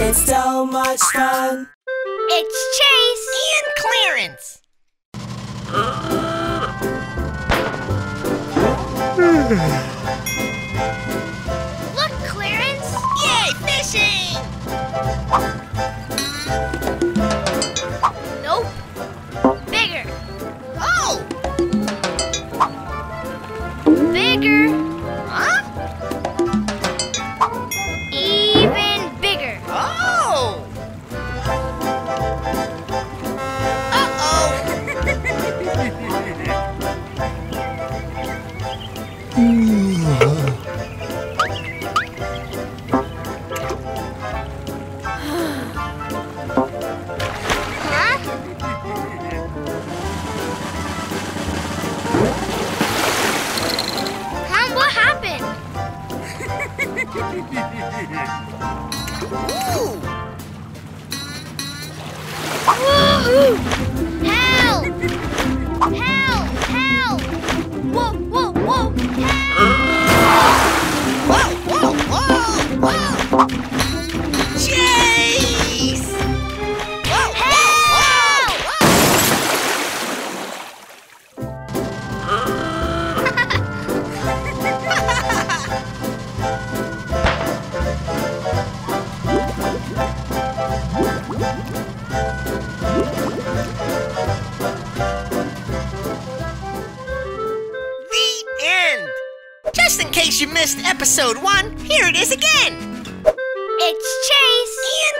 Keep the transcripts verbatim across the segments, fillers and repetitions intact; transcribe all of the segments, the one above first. It's so much fun. It's Chase and Clarence. Look, Clarence! Yay, fishing! Nope. Bigger. Oh! Bigger. Huh? Even bigger. Oh! Episode one, here it is again. It's Chase and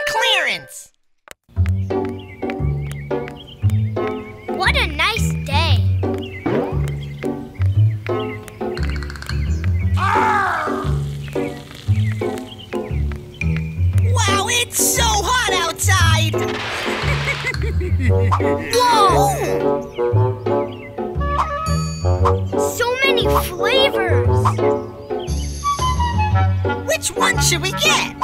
Clarence. What a nice day. Oh. Wow, it's so hot outside. Whoa! So many flavors. Which one should we get?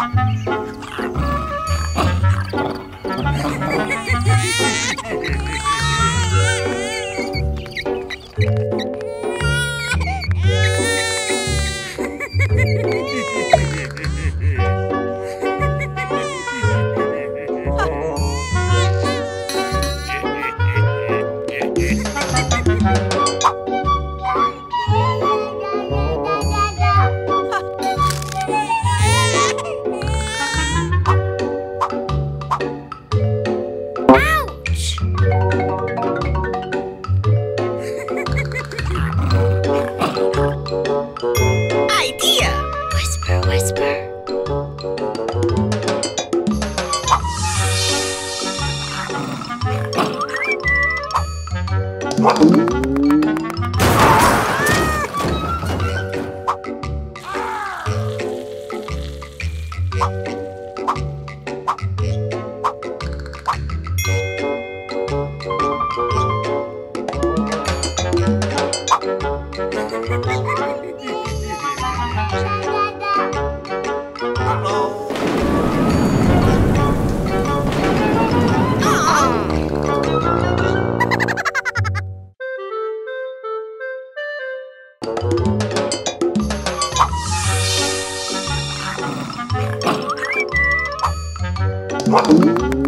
What?